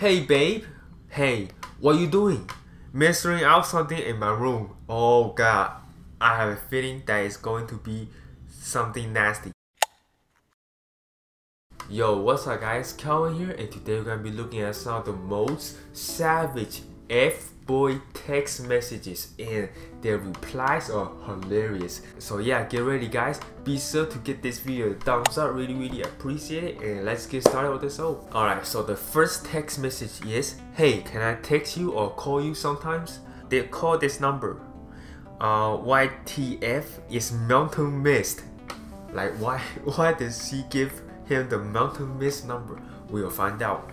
Hey babe, hey, what you doing? Measuring out something in my room. Oh god, I have a feeling that it's going to be something nasty. Yo, what's up guys, Calvin here, and today we're gonna be looking at some of the most savage F-boy text messages, and their replies are hilarious. So yeah, get ready guys, be sure to get this video a thumbs up, really appreciate it, and let's get started with the show. Alright, so the first text message is, hey, can I text you or call you sometimes? They call this number. YTF is mountain mist. Like why does she give him the mountain mist number? We'll find out.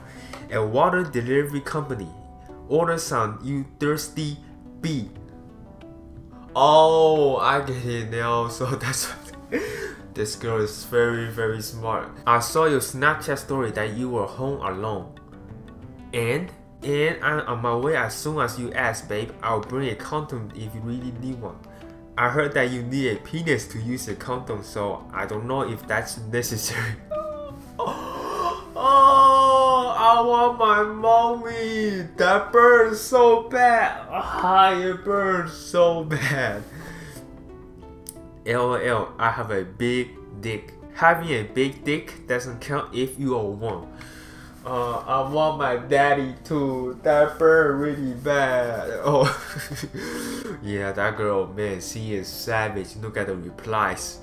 A water delivery company. Order some, you thirsty B. Oh, I get it now. So that's what this girl is very smart. I saw your Snapchat story that you were home alone. And I'm on my way as soon as you ask, babe. I'll bring a condom if you really need one. I heard that you need a penis to use a condom, so I don't know if that's necessary. I want my mommy! That burns so bad! It burns so bad! LOL, I have a big dick. Having a big dick doesn't count if you are one. I want my daddy too. That burned really bad. Oh, yeah, that girl, man, she is savage. Look at the replies.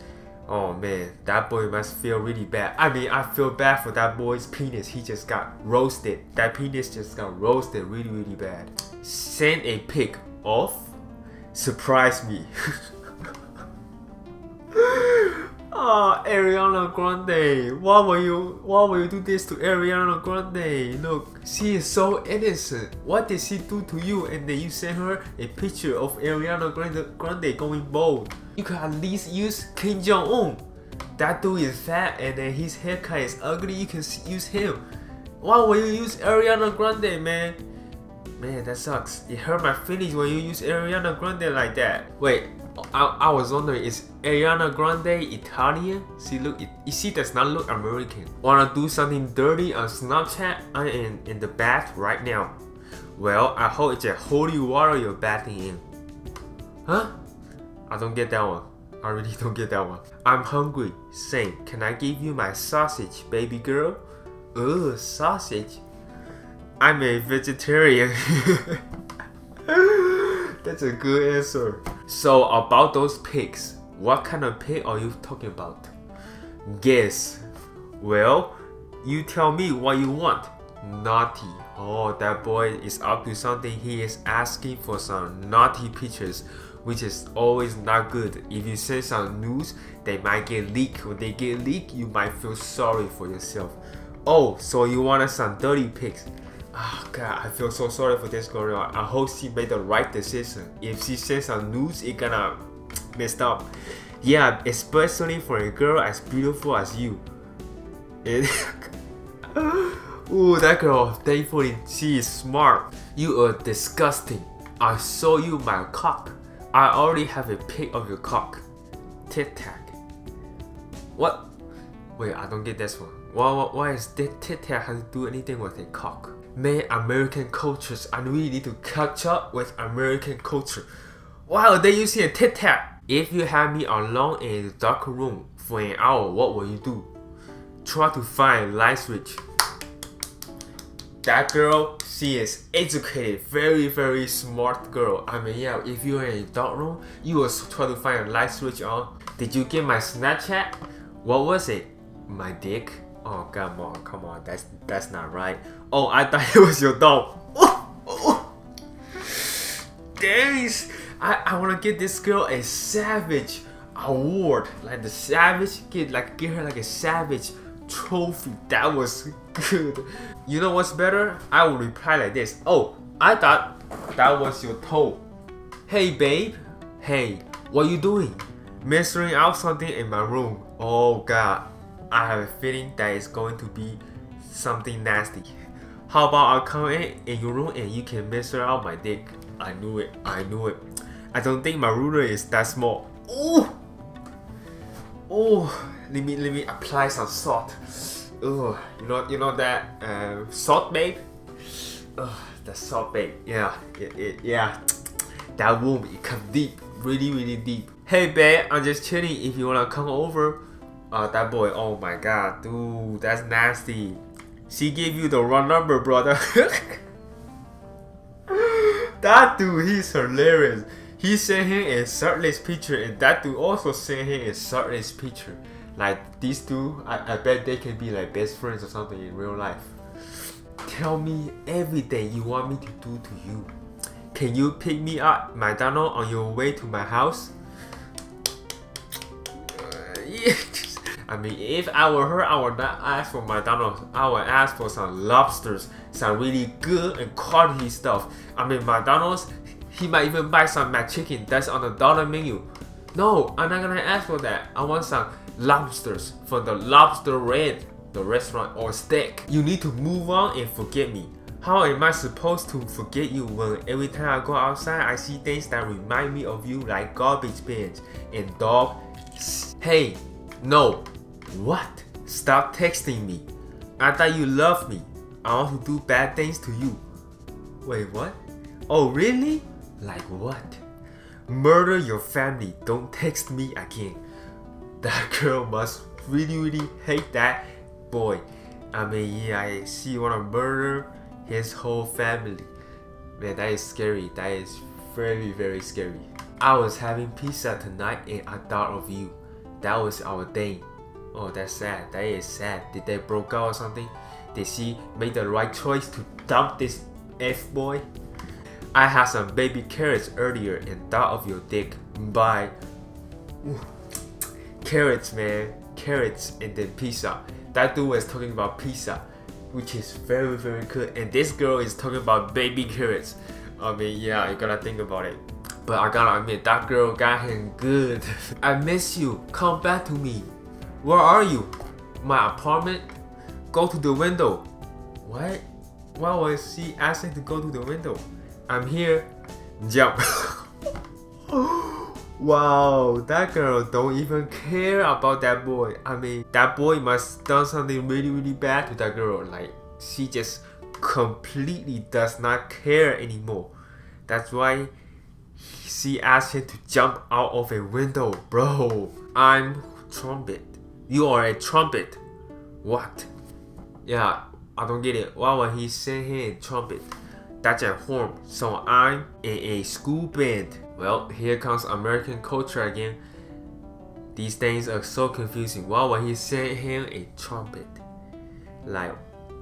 Oh man, that boy must feel really bad. I mean, I feel bad for that boy's penis. He just got roasted. That penis just got roasted really bad. Send a pic of. Surprise me. Oh, Ariana Grande. Why will you do this to Ariana Grande? Look, she is so innocent. What did she do to you? And then you send her a picture of Ariana Grande going bald. You could at least use Kim Jong-un. That dude is fat and then his haircut is ugly. You can use him. Why will you use Ariana Grande, man? Man, that sucks. It hurt my feelings when you use Ariana Grande like that. Wait. I was wondering, is Ariana Grande Italian? She does not look American. Wanna do something dirty on Snapchat? I am in the bath right now. Well, I hope it's a holy water you're bathing in. Huh? I don't get that one. I really don't get that one. I'm hungry. Same. Can I give you my sausage, baby girl? Ugh, sausage. I'm a vegetarian. That's a good answer. So about those pics, what kind of pic are you talking about? Guess. Well, you tell me what you want. Naughty. Oh, that boy is up to something. He is asking for some naughty pictures, which is always not good. If you send some news, they might get leaked. When they get leaked, you might feel sorry for yourself. Oh, so you wanted some dirty pics. Oh god, I feel so sorry for this girl. I hope she made the right decision. If she sends some nudes, it gonna messed up. Yeah, especially for a girl as beautiful as you. Ooh, that girl, thankfully, she is smart. You are disgusting. I saw you my cock. I already have a pic of your cock. Tic-tac. What? Wait, I don't get this one. Why is tic-tac has to do anything with a cock? Man, American cultures, I really need to catch up with American culture. Wow, they using a tic-tac. If you had me alone in a dark room for an hour, what will you do? Try to find light switch. That girl, she is educated, very smart girl. I mean, yeah, if you are in a dark room, you will try to find a light switch on. Did you get my Snapchat? What was it? My dick. Oh come on, that's not right. Oh, I thought it was your dog. Dang, I wanna give this girl a savage award, like the savage kid, like give her like a savage trophy. That was good. You know what's better? I will reply like this. Oh, I thought that was your toe. Hey babe, hey, what you doing? Measuring out something in my room. Oh god. I have a feeling that it's going to be something nasty. How about I come in your room and you can measure out my dick? I knew it. I don't think my ruler is that small. Oh, let me apply some salt. Oh, you know that salt, babe? Ugh, that's so big. Yeah, yeah. That room, it comes deep, really, really deep. Hey babe, I'm just chilling. If you wanna come over. That boy, oh my god, dude, that's nasty. She gave you the wrong number, brother. That dude, he's hilarious. He sent him a shirtless picture, and that dude also sent him a shirtless picture. Like these two, I bet they can be like best friends or something in real life. Tell me everything you want me to do to you. Can you pick me up, McDonald's, on your way to my house? Yeah. I mean, if I were her, I would not ask for McDonald's. I would ask for some lobsters, some really good and quality stuff. I mean, McDonald's, he might even buy some McChicken that's on the dollar menu. No, I'm not gonna ask for that. I want some lobsters from the Lobster Red, the restaurant, or steak. You need to move on and forget me. How am I supposed to forget you when every time I go outside, I see things that remind me of you, like garbage bins and dog. Hey, no. What? Stop texting me. I thought you loved me. I want to do bad things to you. Wait, what? Oh, really? Like what? Murder your family. Don't text me again. That girl must really, really hate that boy. I mean, yeah, she wanna murder his whole family. Man, that is scary. That is very, very scary. I was having pizza tonight and I thought of you. That was our thing. Oh, that's sad. That is sad. Did they broke up or something? Did she make the right choice to dump this F-boy? I had some baby carrots earlier and thought of your dick. Bye. Ooh. Carrots, man. Carrots and then pizza. That dude was talking about pizza, which is very, very good. And this girl is talking about baby carrots. I mean, yeah, you gotta think about it. But I gotta admit, that girl got him good. I miss you. Come back to me. Where are you? My apartment? Go to the window. What? Why was she asking to go to the window? I'm here. Jump. Wow, that girl don't even care about that boy. I mean, that boy must have done something really, really bad to that girl. Like, she just completely does not care anymore. That's why she asked him to jump out of a window, bro. I'm trumpet. You are a trumpet. What? Yeah, I don't get it. Why would he send him a trumpet? That's a horn. So I'm in a school band. Well, here comes American culture again. These things are so confusing. Why would he send him a trumpet? Like,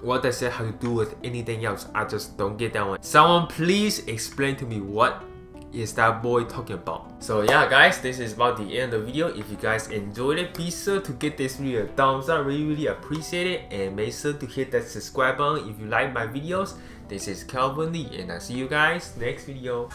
what does that have to do with anything else? I just don't get that one. Someone please explain to me what is that boy talking about. So yeah guys, this is about the end of the video. If you guys enjoyed it, be sure to give this video a thumbs up. Really, really appreciate it. And make sure to hit that subscribe button if you like my videos. This is Calvin Lee and I'll see you guys next video.